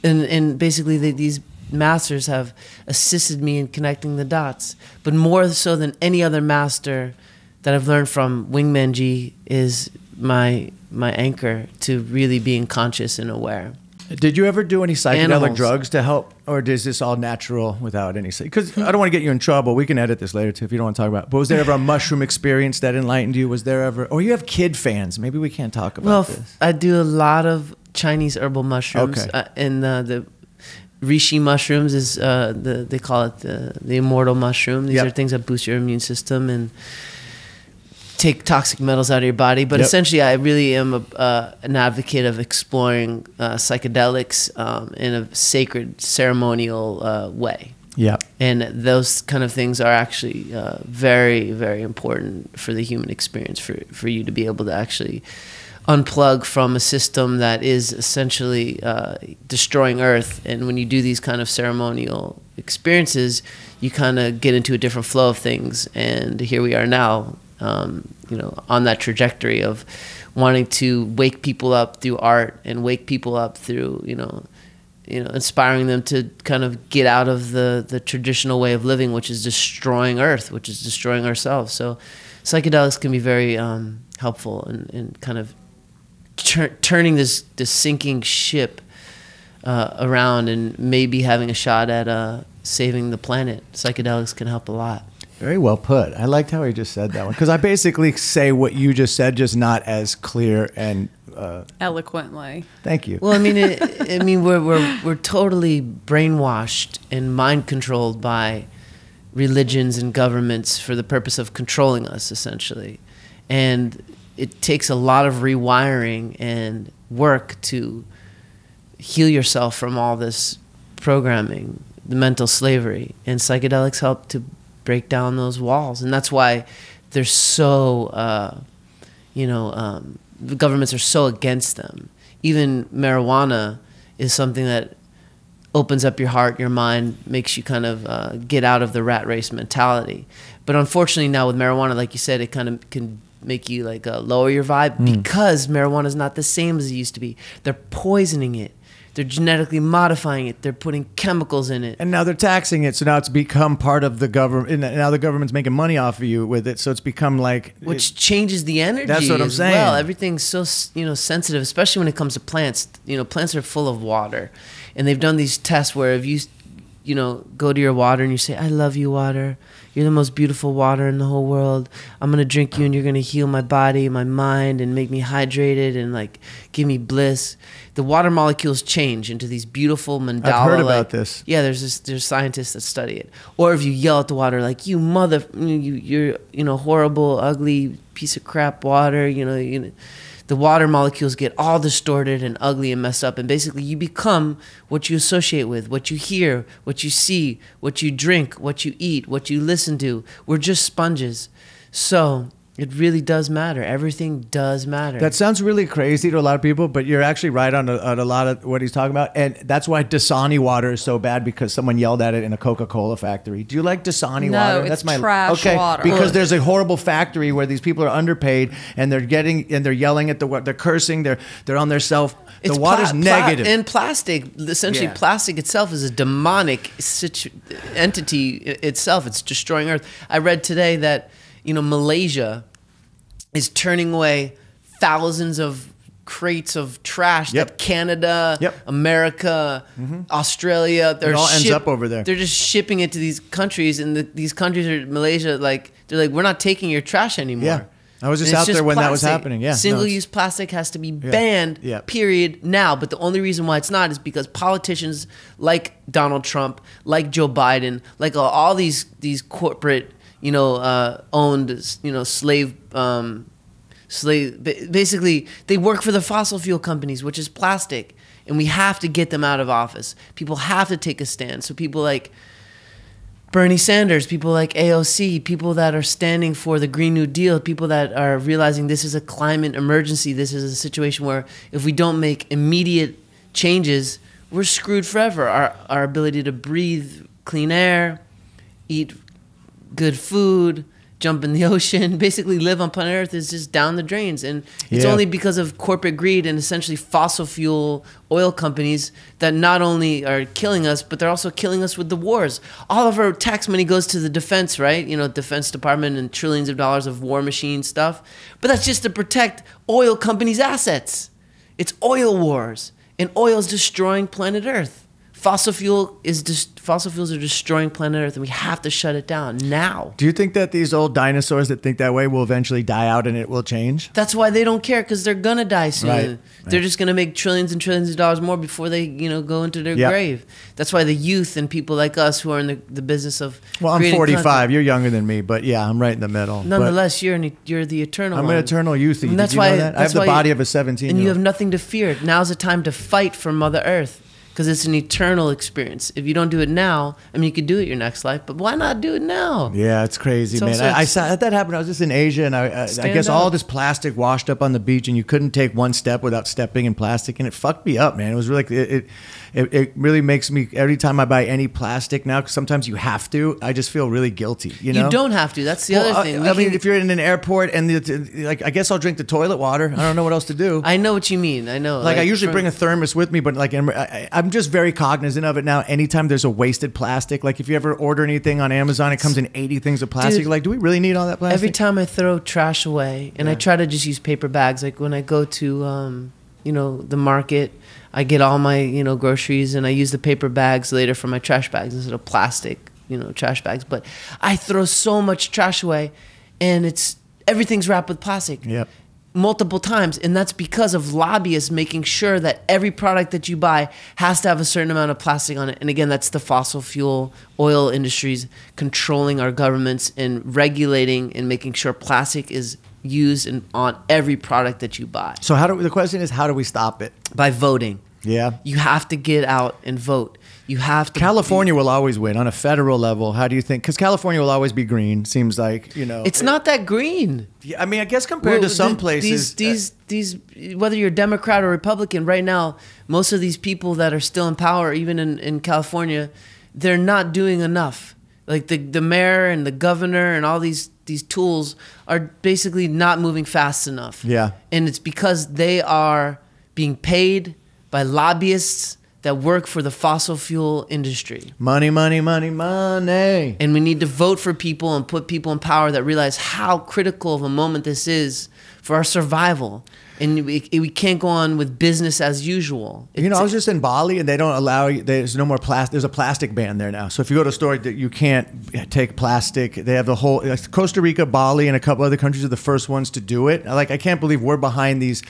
And, and basically they, these masters have assisted me in connecting the dots. But more so than any other master that I've learned from, Wingman G is my my anchor to really being conscious and aware. Did you ever do any psychedelic Animals. drugs to help, or is this all natural without any? Because I don't want to get you in trouble. We can edit this later too if you don't want to talk about it. But was there ever a mushroom experience that enlightened you? Was there ever, or you have kid fans? Maybe we can't talk about well, this. Well, I do a lot of Chinese herbal mushrooms, okay. uh, and uh, the reishi mushrooms is uh, the they call it the, the immortal mushroom. These yep. are things that boost your immune system and. take toxic metals out of your body. But yep. essentially, I really am a, uh, an advocate of exploring uh, psychedelics um, in a sacred, ceremonial uh, way. Yeah. And those kind of things are actually uh, very, very important for the human experience, for, for you to be able to actually unplug from a system that is essentially uh, destroying Earth. And when you do these kind of ceremonial experiences, you kind of get into a different flow of things. And here we are now, um, you know, on that trajectory of wanting to wake people up through art and wake people up through, you know, you know, inspiring them to kind of get out of the, the traditional way of living, which is destroying Earth, which is destroying ourselves. So psychedelics can be very um, helpful in, in kind of tur turning this, this sinking ship uh, around and maybe having a shot at uh, saving the planet. Psychedelics can help a lot. Very well put. I liked how he just said that one, because I basically say what you just said, just not as clear and uh, eloquently. Thank you. Well, I mean, it, I mean, we're we're we're totally brainwashed and mind controlled by religions and governments for the purpose of controlling us, essentially, and it takes a lot of rewiring and work to heal yourself from all this programming, the mental slavery, and psychedelics help to break down those walls. And that's why they're so, uh, you know, um, the governments are so against them. Even marijuana is something that opens up your heart, your mind, makes you kind of uh, get out of the rat race mentality. But unfortunately now with marijuana, like you said, it kind of can make you like uh, lower your vibe mm. because marijuana is not the same as it used to be. They're poisoning it. They're genetically modifying it. They're putting chemicals in it. And now they're taxing it. So now it's become part of the government. And now the government's making money off of you with it. So it's become like... Which it, changes the energy. That's what I'm saying. Well, everything's so, you know, sensitive, especially when it comes to plants. You know, plants are full of water. And they've done these tests where if you, you know, go to your water and you say, I love you, water. You're the most beautiful water in the whole world. I'm going to drink you and you're going to heal my body, my mind, and make me hydrated and, like, give me bliss. The water molecules change into these beautiful mandala. I've heard about this. Yeah, there's this, there's scientists that study it. Or if you yell at the water, like, you mother, you, you're, you know, horrible, ugly piece of crap water, you know, you know, the water molecules get all distorted and ugly and messed up. And basically you become what you associate with, what you hear, what you see, what you drink, what you eat, what you listen to. We're just sponges. So... it really does matter. Everything does matter. That sounds really crazy to a lot of people, but you're actually right on a, on a lot of what he's talking about. And that's why Dasani water is so bad, because someone yelled at it in a Coca-Cola factory. Do you like Dasani no, water? No, it's my, trash okay, water. Because there's a horrible factory where these people are underpaid and they're getting and they're yelling at the water. They're cursing. They're they're on their self. The it's water's negative. And plastic, essentially, yeah. plastic itself is a demonic situ entity itself. It's destroying Earth. I read today that, you know, Malaysia is turning away thousands of crates of trash yep. that Canada, yep. America, mm-hmm. Australia, they're it all ends up over there. They're just shipping it to these countries, and the, these countries are Malaysia. Like they're like, we're not taking your trash anymore. Yeah. I was just out just there when plastic. that was happening. Yeah, single-use no, plastic has to be yeah. banned. Yeah. Period. Now, but the only reason why it's not is because politicians like Donald Trump, like Joe Biden, like all, all these these corporate, you know, uh, owned, you know, slave, um, slave. Basically, they work for the fossil fuel companies, which is plastic, and we have to get them out of office. People have to take a stand. So people like Bernie Sanders, people like A O C, people that are standing for the Green New Deal, people that are realizing this is a climate emergency. This is a situation where if we don't make immediate changes, we're screwed forever. Our our ability to breathe clean air, eat good food, jump in the ocean, basically live on planet Earth is just down the drains. And it's yeah. only because of corporate greed and essentially fossil fuel oil companies that not only are killing us, but they're also killing us with the wars. All of our tax money goes to the defense, right? You know, Defense Department and trillions of dollars of war machine stuff. But that's just to protect oil companies' assets. It's oil wars, and oil's destroying planet Earth Fossil fuel is just fossil fuels are destroying planet Earth, and we have to shut it down now. Do you think that these old dinosaurs that think that way will eventually die out and it will change? That's why they don't care, because they're gonna die soon. Right. Right. They're just gonna make trillions and trillions of dollars more before they, you know, go into their yep. grave. That's why the youth and people like us who are in the, the business of well, I'm forty-five. Content. You're younger than me, but yeah, I'm right in the middle. Nonetheless, but you're an, you're the eternal. I'm one. An eternal youth. And that's Did you why know that? That's I have the body you, of a seventeen. And you have nothing to fear. Now's the time to fight for Mother Earth. Because it's an eternal experience. If you don't do it now, I mean, you could do it your next life, but why not do it now? Yeah, it's crazy, so, man. So it's, I, I saw that happen. I was just in Asia, and I, I, I guess up. all this plastic washed up on the beach, and you couldn't take one step without stepping in plastic, and it fucked me up, man. It was really, it, it, it really makes me, every time I buy any plastic now, because sometimes you have to, I just feel really guilty, you know? You don't have to. That's the well, other thing. I, I mean, if you're in an airport, and the, like, I guess I'll drink the toilet water. I don't know what else to do. I know what you mean. I know. Like, like I usually from, bring a thermos with me, but like, I, I'm I'm just very cognizant of it now. Anytime there's a wasted plastic, like if you ever order anything on Amazon, it comes in eighty things of plastic. Dude, you're like, do we really need all that plastic? Every time I throw trash away, and yeah. I try to just use paper bags. Like when I go to, um, you know, the market, I get all my, you know, groceries, and I use the paper bags later for my trash bags instead of plastic, you know, trash bags. But I throw so much trash away, and it's everything's wrapped with plastic. Yep. Multiple times, and that's because of lobbyists making sure that every product that you buy has to have a certain amount of plastic on it. And again, that's the fossil fuel oil industries controlling our governments and regulating and making sure plastic is used in, on every product that you buy. So how do we, the question is, how do we stop it? By voting. Yeah. You have to get out and vote. You have to. California be, will always win on a federal level. How do you think? Because California will always be green. Seems like, you know. It's it, not that green. Yeah, I mean, I guess compared well, to some the, places, these these uh, these whether you're Democrat or Republican, right now, most of these people that are still in power, even in in California, they're not doing enough. Like the the mayor and the governor and all these these tools are basically not moving fast enough. Yeah, and it's because they are being paid by lobbyists that work for the fossil fuel industry. Money, money, money, money. And we need to vote for people and put people in power that realize how critical of a moment this is for our survival. And we, we can't go on with business as usual. It's, you know, I was just in Bali, and they don't allow you, there's no more plastic, there's a plastic ban there now. So if you go to a store, that you can't take plastic. They have the whole, like Costa Rica, Bali, and a couple other countries are the first ones to do it. Like, I can't believe we're behind these,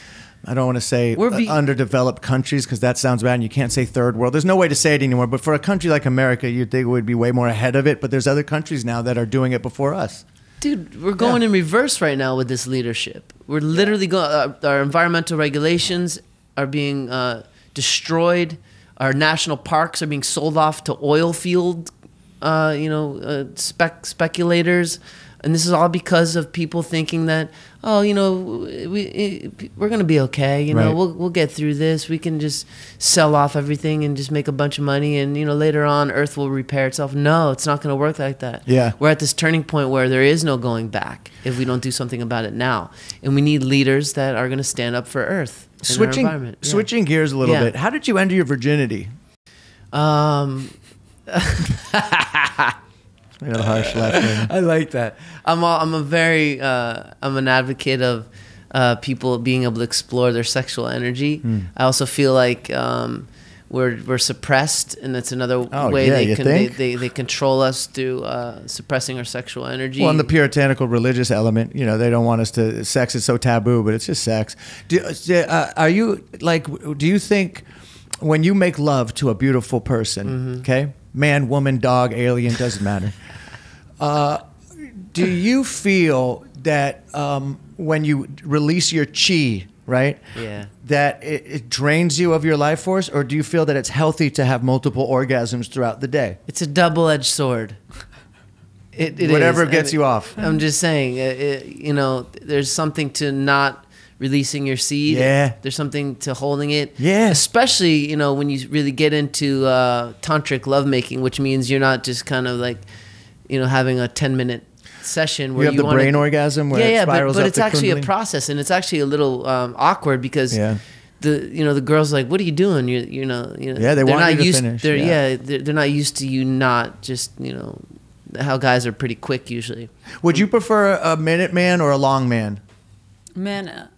I don't want to say underdeveloped countries, because that sounds bad, and you can't say third world. There's no way to say it anymore. But for a country like America, you'd think we'd be way more ahead of it. But there's other countries now that are doing it before us. Dude, we're going yeah. in reverse right now with this leadership. We're literally going, our, our environmental regulations are being uh, destroyed. Our national parks are being sold off to oil field, uh, you know, uh, spec speculators. And this is all because of people thinking that, oh, you know, we we're gonna be okay. You know, right. we'll we'll get through this. We can just sell off everything and just make a bunch of money. And you know, later on, Earth will repair itself. No, it's not gonna work like that. Yeah, we're at this turning point where there is no going back if we don't do something about it now. And we need leaders that are gonna stand up for Earth. And switching our environment. Yeah. Switching gears a little yeah. bit. How did you enter your virginity? Um. I got a harsh laugh. I like that. I'm all, I'm a very uh, I'm an advocate of uh, people being able to explore their sexual energy. Mm. I also feel like um, we're we're suppressed, and that's another oh, way yeah, they, you con think? they they they control us through uh, suppressing our sexual energy. Well, and the puritanical religious element, you know, they don't want us to. Sex is so taboo, but it's just sex. Do, uh, are you like? Do you think when you make love to a beautiful person, mm-hmm. okay? Man, woman, dog, alien, doesn't matter. Uh, do you feel that um, when you release your chi, right? Yeah. That it, it drains you of your life force, or do you feel that it's healthy to have multiple orgasms throughout the day? It's a double-edged sword. It, it Whatever is. gets I mean, you off. I'm just saying, it, you know, there's something to not releasing your seed. Yeah. There's something to holding it. Yeah. Especially, you know, when you really get into uh, tantric lovemaking, which means you're not just kind of like, you know, having a ten minute session where you have you the wanna, brain orgasm where yeah, it yeah, spirals but, but it's actually kundalini. A process, and it's actually a little um, awkward because yeah. the you know the girls are like, what are you doing? You you know you know yeah they want not you to used, finish. They're, yeah, yeah they're, they're not used to you not just you know how guys are pretty quick usually. Would you prefer a minute man or a long man? Man.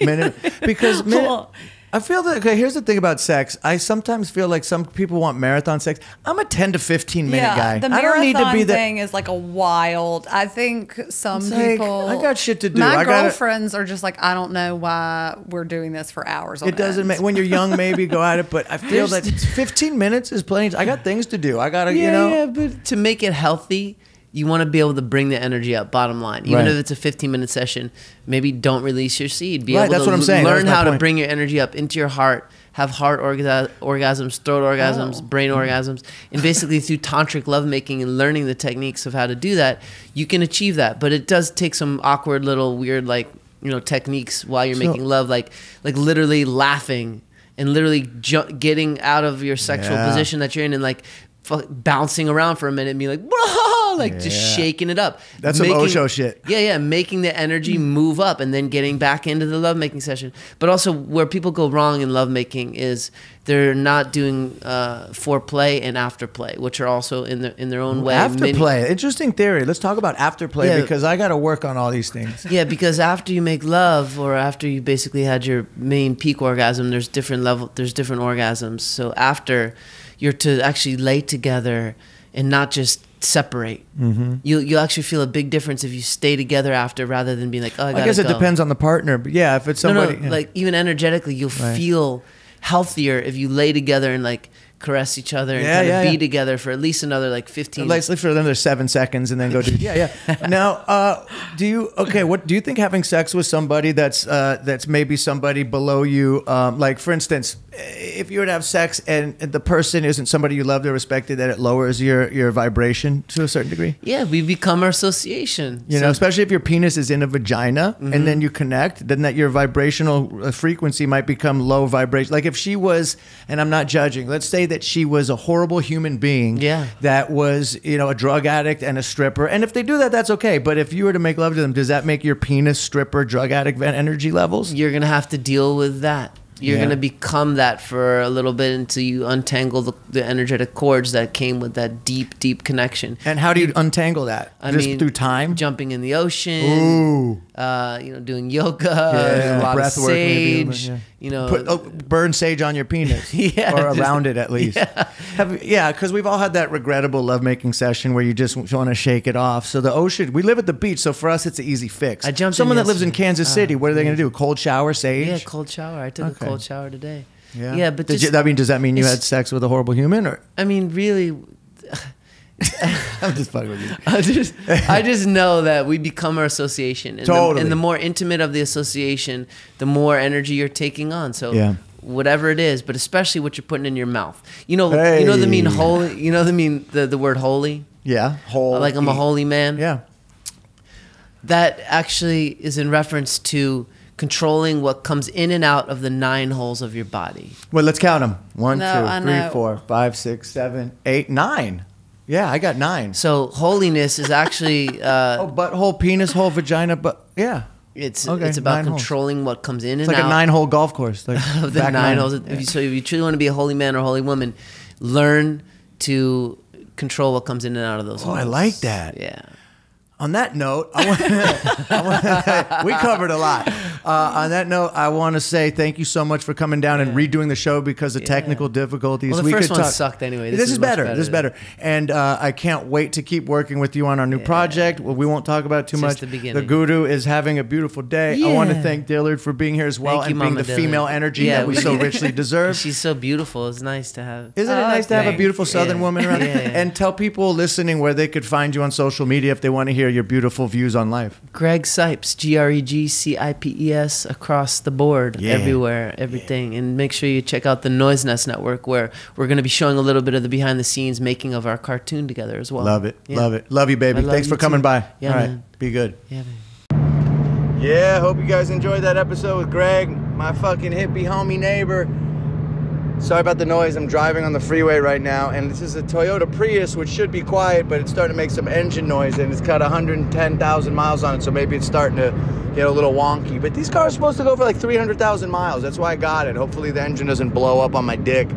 Minute, because minute, well, I feel that, okay, here's the thing about sex. I sometimes feel like some people want marathon sex. I'm a ten to fifteen minute yeah, guy. The marathon I don't need to be the thing is like a wild, I think some like, people. I got shit to do. My I girlfriends gotta, are just like, I don't know why we're doing this for hours on It doesn't matter. When you're young, maybe go at it, but I feel that fifteen minutes is plenty. I got things to do. I got to, yeah, you know. Yeah, but to make it healthy, you want to be able to bring the energy up, bottom line. Even right. if it's a fifteen minute session, maybe don't release your seed. Be right, able that's to what I'm saying. learn how point. to bring your energy up into your heart, have heart orga orgasms, throat orgasms, oh. brain orgasms. And basically through tantric lovemaking and learning the techniques of how to do that, you can achieve that. But it does take some awkward little weird like, you know, techniques while you're so, making love, like like literally laughing and literally ju getting out of your sexual yeah. position that you're in and like f bouncing around for a minute and be like, whoa! Like yeah. just shaking it up. That's making, some Osho shit. Yeah, yeah. Making the energy move up and then getting back into the lovemaking session. But also where people go wrong in lovemaking is they're not doing uh, foreplay and afterplay, which are also in their, in their own way. Afterplay. Interesting theory. Let's talk about afterplay yeah. because I got to work on all these things. Yeah, because after you make love or after you basically had your main peak orgasm, there's different level, there's different orgasms. So after you're to actually lay together and not just separate. Mm-hmm. You you'll actually feel a big difference if you stay together after, rather than being like, oh, I, gotta I guess it go. depends on the partner, but yeah, if it's somebody, no, no, yeah. like even energetically, you'll right. feel healthier if you lay together and like caress each other and yeah, kind yeah, of be yeah. together for at least another like fifteen. Like for another seven seconds, and then go do yeah yeah. Now, uh, do you okay? What do you think having sex with somebody that's uh, that's maybe somebody below you? Um, like for instance, if you were to have sex and the person isn't somebody you loved or respected, that it lowers your your vibration to a certain degree. Yeah, we become our association. You so. know, especially if your penis is in a vagina mm-hmm. and then you connect, then that your vibrational frequency might become low vibration. Like if she was, and I'm not judging. Let's say that she was a horrible human being yeah. that was, you know, a drug addict and a stripper. And if they do that, that's okay. But if you were to make love to them, does that make your penis, stripper, drug addict energy levels? You're going to have to deal with that. You're yeah. going to become that for a little bit until you untangle the, the energetic cords that came with that deep, deep connection. And how do you untangle that? I Just mean, through time? Jumping in the ocean, Ooh. Uh, you know, doing yoga, yeah. a lot Breath of sage, work, maybe, yeah. you know. Put, oh, burn sage on your penis yeah, or around just, it at least. Yeah, because yeah, we've all had that regrettable lovemaking session where you just want to shake it off. So the ocean, we live at the beach, so for us it's an easy fix. I jumped Someone that lives in Kansas City, uh, what are they yeah. going to do? Cold shower, sage? Yeah, cold shower. I took okay. a cold Cold shower today. Yeah, yeah, but just, Did you, I mean, does that mean you had sex with a horrible human? Or I mean, really, I'm just fucking with you. I just, I just know that we become our association, and, totally. the, and the more intimate of the association, the more energy you're taking on. So. Yeah. Whatever it is, but especially what you're putting in your mouth. You know, hey. you know the mean holy. You know the mean the the word holy. Yeah, holy. Like I'm a holy man. Yeah. That actually is in reference to controlling what comes in and out of the nine holes of your body. Well, let's count them. One, no, two, three, know. four, five, six, seven, eight, nine. Yeah, I got nine. So holiness is actually... Uh, oh, butthole, penis hole, vagina, but yeah. It's okay, it's about controlling holes. what comes in it's and like out. It's like a nine-hole golf course. Like of the nine, nine holes. Yeah. If you, so if you truly want to be a holy man or a holy woman, learn to control what comes in and out of those oh, holes. Oh, I like that. Yeah. On that note, I want to, I want to, we covered a lot. Uh, on that note, I want to say thank you so much for coming down yeah. and redoing the show because of yeah. technical difficulties. Well, the we first could one talk. sucked anyway. This, this is, is better. better. This is better. And uh, I can't wait to keep working with you on our new yeah. project. Well, we won't talk about it too it's much. The, the Guru is having a beautiful day. Yeah. I want to thank Dillard for being here as well thank and you, being Mama the Dillard. female energy yeah, that we so richly deserve. She's so beautiful. It's nice to have. Isn't oh, it nice thanks. to have a beautiful Southern yeah. woman around? Yeah, yeah. And tell people listening where they could find you on social media if they want to hear your beautiful views on life. Greg Cipes, G R E G C I P E S, across the board, yeah. everywhere, everything. Yeah. And make sure you check out the Noise Nest Network, where we're going to be showing a little bit of the behind the scenes making of our cartoon together as well. Love it. Yeah. Love it. Love you, baby. Love Thanks you for coming too. by. Yeah, All right. Man. Be good. Yeah, man. Yeah, hope you guys enjoyed that episode with Greg, my fucking hippie homie neighbor. Sorry about the noise. I'm driving on the freeway right now, and this is a Toyota Prius, which should be quiet, but it's starting to make some engine noise, and it's got one hundred ten thousand miles on it, so maybe it's starting to get a little wonky. But these cars are supposed to go for like three hundred thousand miles. That's why I got it. Hopefully the engine doesn't blow up on my dick.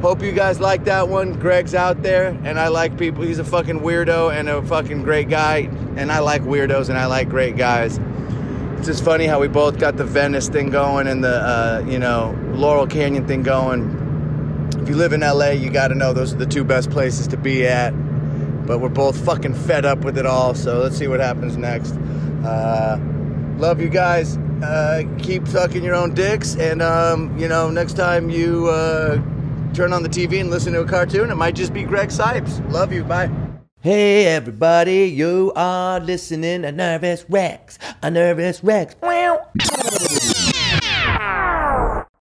Hope you guys like that one. Greg's out there, and I like people. He's a fucking weirdo and a fucking great guy, and I like weirdos, and I like great guys. it's just funny how we both got the Venice thing going and the, uh, you know, Laurel Canyon thing going. If you live in L A, you got to know those are the two best places to be at. But we're both fucking fed up with it all, so let's see what happens next. Uh, love you guys. Uh, keep sucking your own dicks. And, um, you know, next time you uh, turn on the T V and listen to a cartoon, it might just be Greg Cipes. Love you. Bye. Hey, everybody, you are listening to Nervous Rex. A Nervous Rex. Meow.